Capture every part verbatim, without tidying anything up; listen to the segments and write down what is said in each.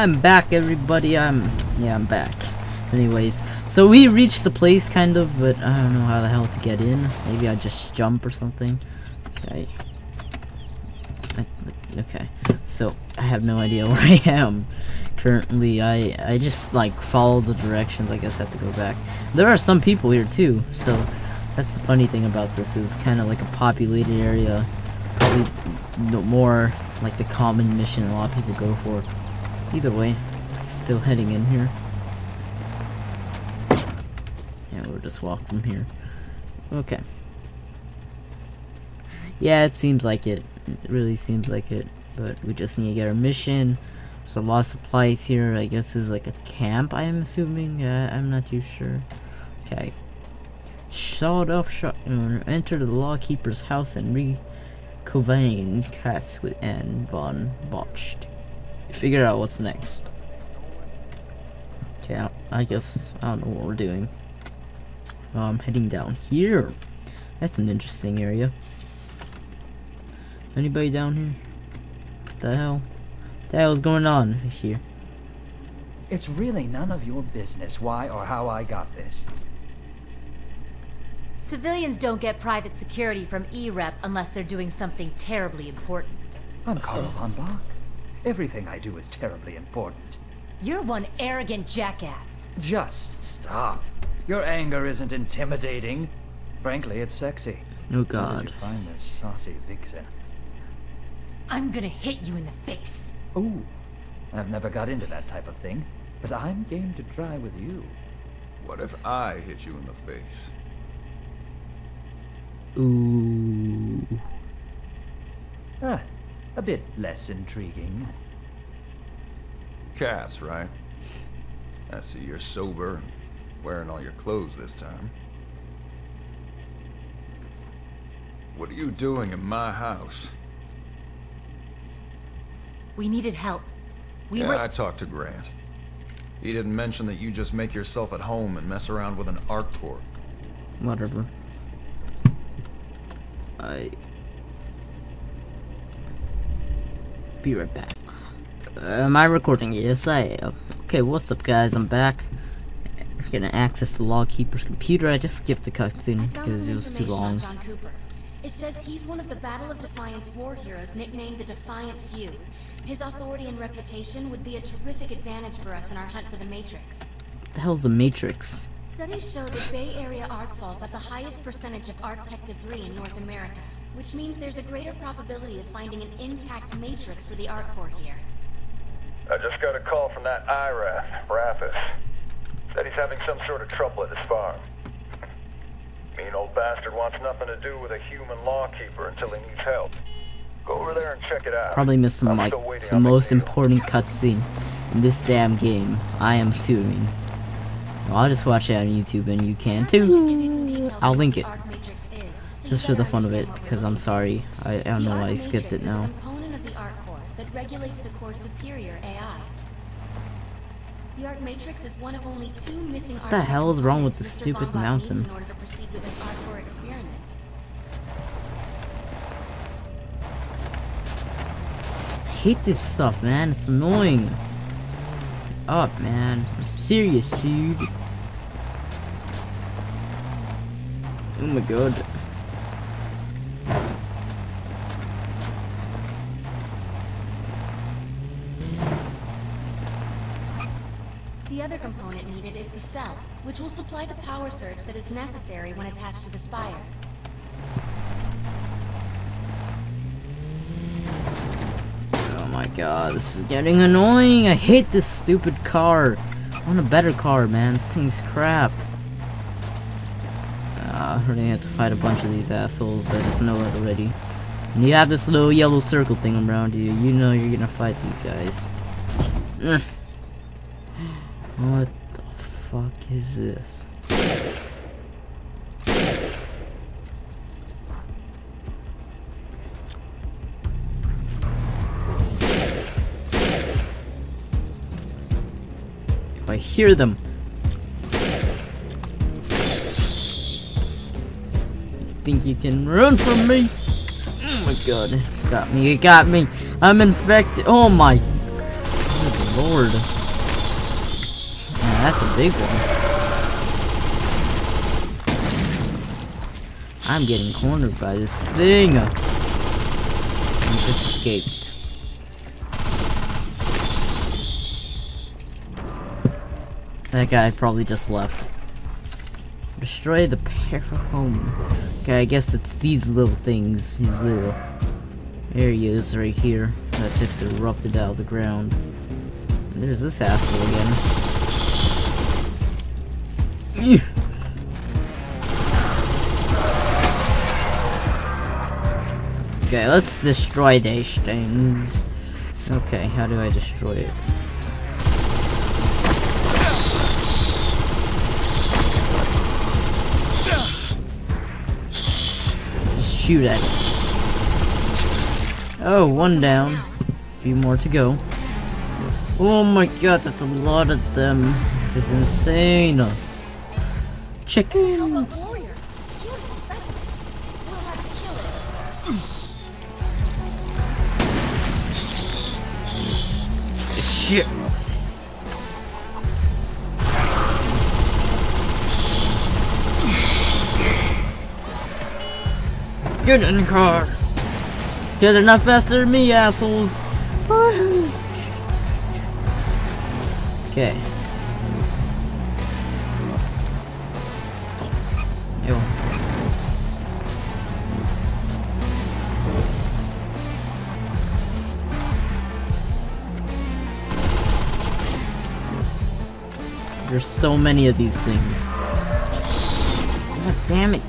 I'm back, everybody. I'm yeah, I'm back. Anyways, so we reached the place kind of, but I don't know how the hell to get in. Maybe I just jump or something. Okay. Okay. So I have no idea where I am currently. I I just like follow the directions. I guess I have to go back. There are some people here too. So that's the funny thing about this is kind of like a populated area. Probably no more like the common mission a lot of people go for. Either way, still heading in here. Yeah, we'll just walk from here. Okay. Yeah, it seems like it. It really seems like it. But we just need to get our mission. There's a lot of supplies here. I guess this is like a camp, I'm assuming. Uh, I'm not too sure. Okay. Shut up, shut up. Enter the lawkeeper's house and reconvene Katz with Anne von Botched. Figure out what's next. Okay, I, I guess I don't know what we're doing. I'm um, heading down here. That's an interesting area. Anybody down here? What the hell? What the hell's going on here? It's really none of your business why or how I got this. Civilians don't get private security from E Rep unless they're doing something terribly important. I'm Karl von Bach. Everything I do is terribly important. You're one arrogant jackass. Just stop. Your anger isn't intimidating. Frankly, it's sexy. Oh God. Where did you find this saucy vixen? I'm gonna hit you in the face. Ooh, I've never got into that type of thing, but I'm game to try with you. What if I hit you in the face? Ooh. Ah. A bit less intriguing. Cass, right? I see you're sober and wearing all your clothes this time. What are you doing in my house? We needed help. We yeah, were- I talked to Grant. He didn't mention that you just make yourself at home and mess around with an ARCTORP. Whatever. I... Be right back. Uh, am I recording? Yes, I am. Okay, what's up, guys? I'm back. We're gonna access the lawkeeper's computer. I just skipped the cutscene because it was too long. John Cooper. It says he's one of the Battle of Defiance war heroes, nicknamed the Defiant Few. His authority and reputation would be a terrific advantage for us in our hunt for the Matrix. What the hell's the Matrix? Studies show that Bay Area arc falls have the highest percentage of arc tech debris in North America, which means there's a greater probability of finding an intact matrix for the Artcore here. I just got a call from that Irath Raphis. Said he's having some sort of trouble at his farm. Mean old bastard wants nothing to do with a human lawkeeper until he needs help. Go over there and check it out. Probably missed some, like, the most important cutscene in this damn game, I am assuming. Well, I'll just watch it on YouTube and you can too. I'll link it. Just for the fun of it, because I'm sorry, I, I don't know why I skipped it now. The component of the Artcore that regulates the core's superior A I. The Arc Matrix is one of only two missing. What the hell is wrong with this stupid mountain? In order to proceed with this Artcore experiment. I hate this stuff, man. It's annoying. Get up, man. I'm serious, dude. Oh my God. The other component needed is the cell, which will supply the power surge that is necessary when attached to the spire. Oh my God, this is getting annoying! I hate this stupid car! I want a better car, man. This thing's crap. Uh, I already had to fight a bunch of these assholes. I just know it already. And you have this little yellow circle thing around you. You know you're gonna fight these guys. Ugh. What the fuck is this? If I hear them. Think you can run from me? Oh my God. Got me, you got me. I'm infected. Oh my. Oh sword. Man, that's a big one. I'm getting cornered by this thing. I just escaped. That guy probably just left. Destroy the parahome. Okay, I guess it's these little things, these little areas right here that just erupted out of the ground. And there's this asshole again. Okay, let's destroy these things. Okay, how do I destroy it? Shoot at it. Oh, one down. A few more to go. Oh my god, that's a lot of them. This is insane. Chickens. Shit. Get in the car! Cause they're not faster than me, assholes! Okay. Ew. There's so many of these things. God damn it!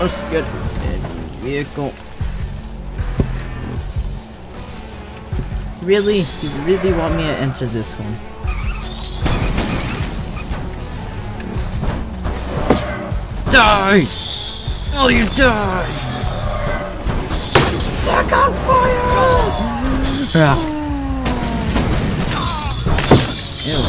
Let's get a vehicle. Really? You really want me to enter this one? Die! Oh, you die! Suck on fire! Ah. Ew.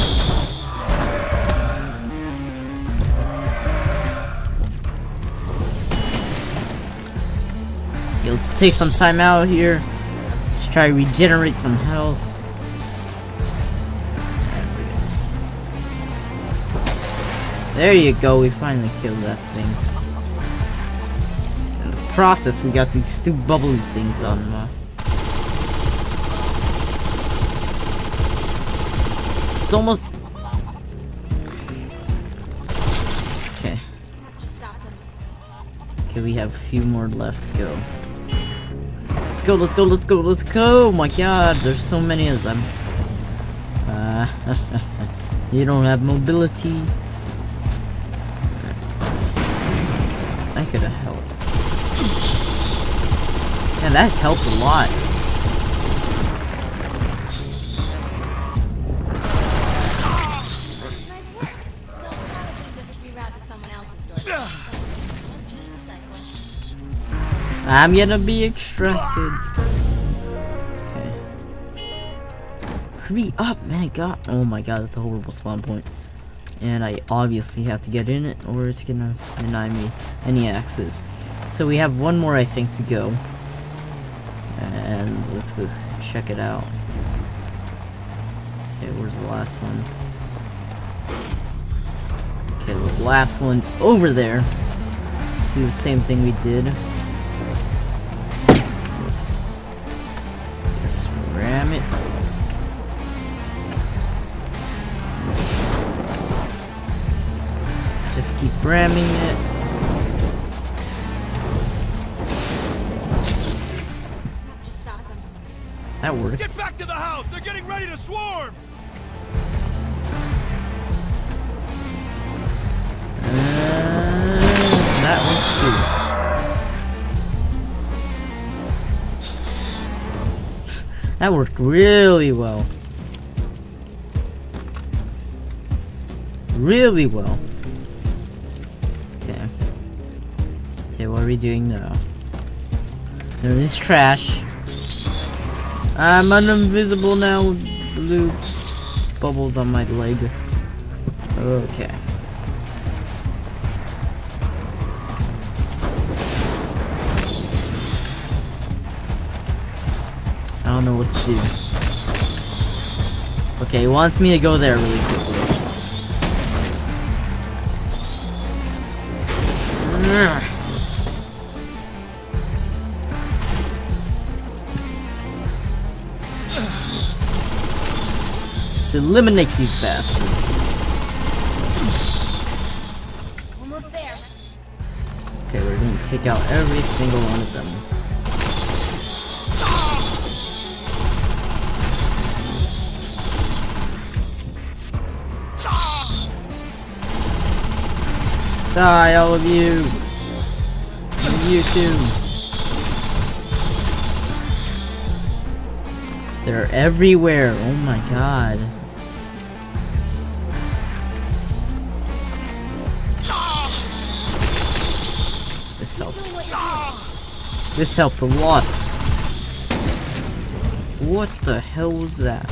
Let's take some time out here. Let's try to regenerate some health. There you go, we finally killed that thing. In the process, we got these two bubbly things on them. It's almost... Okay. Okay, we have a few more left to go. Let's go, let's go, let's go, let's go! Oh my god, there's so many of them. Uh, you don't have mobility. That could have helped. Man, that helped a lot. I'm gonna be extracted. Okay. Hurry up, man. God. Oh my god, that's a horrible spawn point. And I obviously have to get in it or it's gonna deny me any access. So we have one more, I think, to go. And let's go check it out. Okay, where's the last one? Okay, the last one's over there. Let's do the same thing we did. Keep ramming it. That worked. Get back to the house. They're getting ready to swarm. Uh, that worked too. That worked really well. Really well. What are we doing now? There is trash. I'm invisible now. Blue bubbles on my leg. Okay. I don't know what to do. Okay, he wants me to go there really quickly. Let's eliminate these bastards. Almost there. Okay, we're gonna take out every single one of them. Die, all of you! And you too! They're everywhere! Oh my god! This helps. This helped a lot! What the hell was that?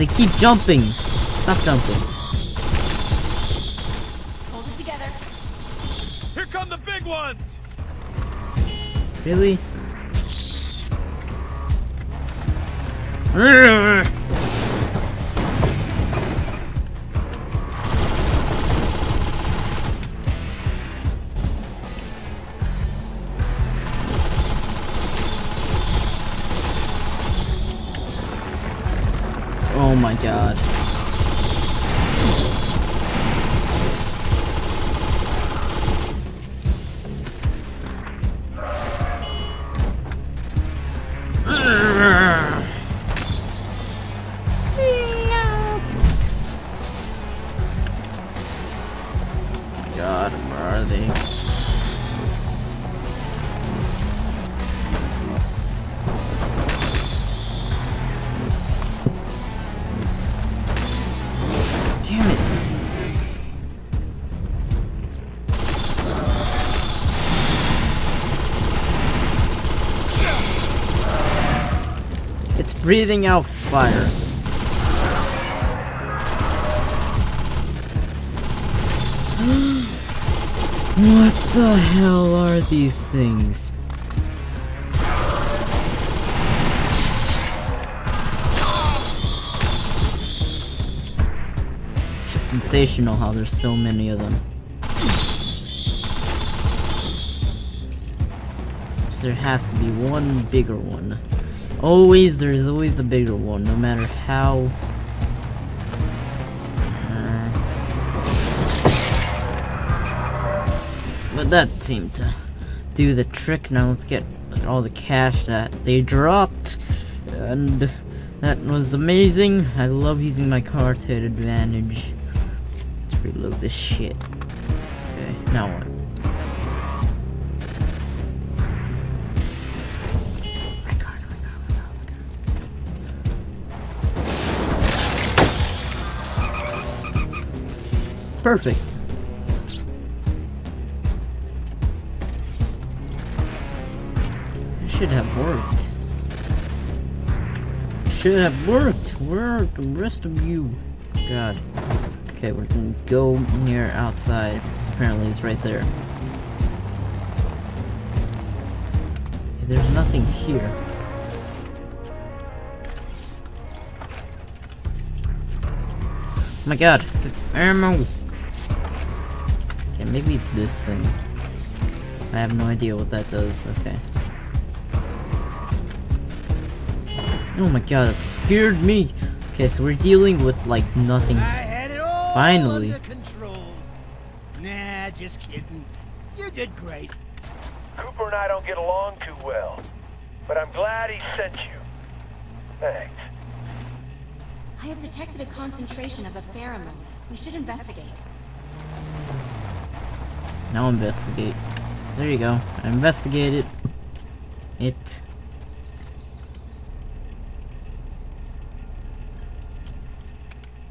They keep jumping. Stop jumping. Hold it together. Here come the big ones. Really? Oh my god. God, where are they? It's breathing out fire. What the hell are these things? It's sensational how there's so many of them. There has to be one bigger one. Always, there's always a bigger one, no matter how. Uh, but that seemed to do the trick. Now let's get all the cash that they dropped, and that was amazing. I love using my car to an advantage. Let's reload this shit. Okay, now what? Perfect. It should have worked. It should have worked. Where are the rest of you? God. Okay, we're gonna go near outside. Apparently, it's right there. There's nothing here. Oh my God! That's ammo. Maybe this thing. I have no idea what that does. Okay. Oh my god, that scared me. Okay, so we're dealing with like nothing. I had it all finally. Under control. Nah, just kidding. You did great. Cooper and I don't get along too well, but I'm glad he sent you. Thanks. I have detected a concentration of a pheromone. We should investigate. Now investigate. There you go. I investigated it.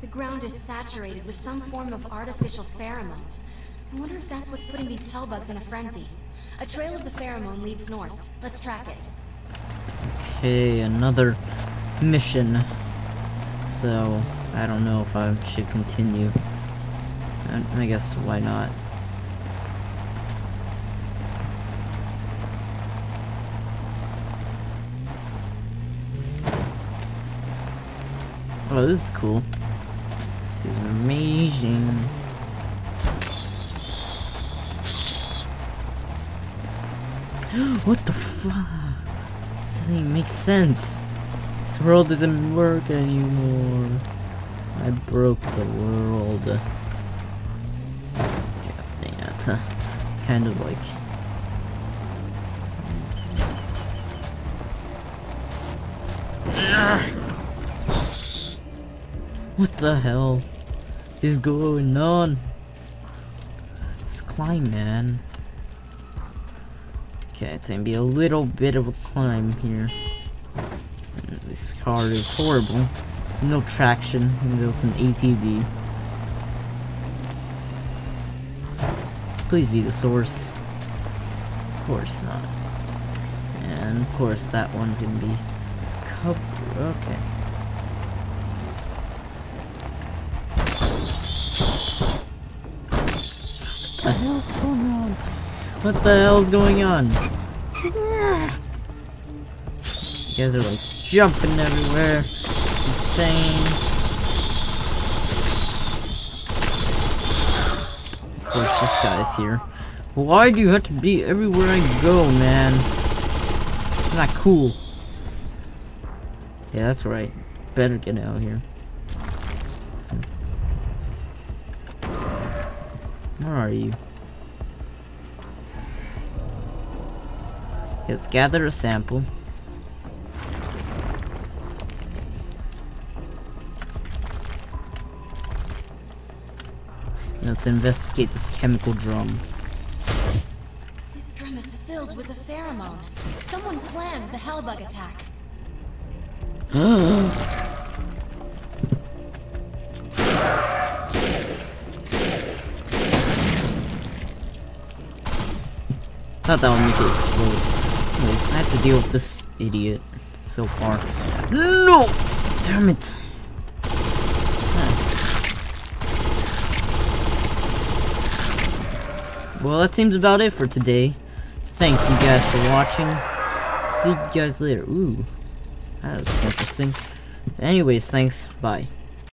The ground is saturated with some form of artificial pheromone. I wonder if that's what's putting these hellbugs in a frenzy. A trail of the pheromone leads north. Let's track it. Okay, another mission. So, I don't know if I should continue. I, I guess why not? Oh, this is cool. This is amazing. What the fuck? Doesn't even make sense. This world doesn't work anymore. I broke the world. Yeah, it's uh, kind of like. What the hell is going on? Let's climb, man. Okay, it's gonna be a little bit of a climb here. This car is horrible. No traction, even though it's an A T V. Please be the source. Of course not. And of course that one's gonna be covered. Okay. What the hell's going on? What the hell's going on? You guys are like jumping everywhere. It's insane. Of course this guy's here. Why do you have to be everywhere I go, man? It's not cool. Yeah, that's right. Better get out of here. Where are you? Let's gather a sample. Let's investigate this chemical drum. This drum is filled with a pheromone. Someone planned the hellbug attack. Thought that would make it explode. Anyways, I have to deal with this idiot so far. No! Damn it! Well, that seems about it for today. Thank you guys for watching. See you guys later. Ooh, that was interesting. Anyways, thanks. Bye.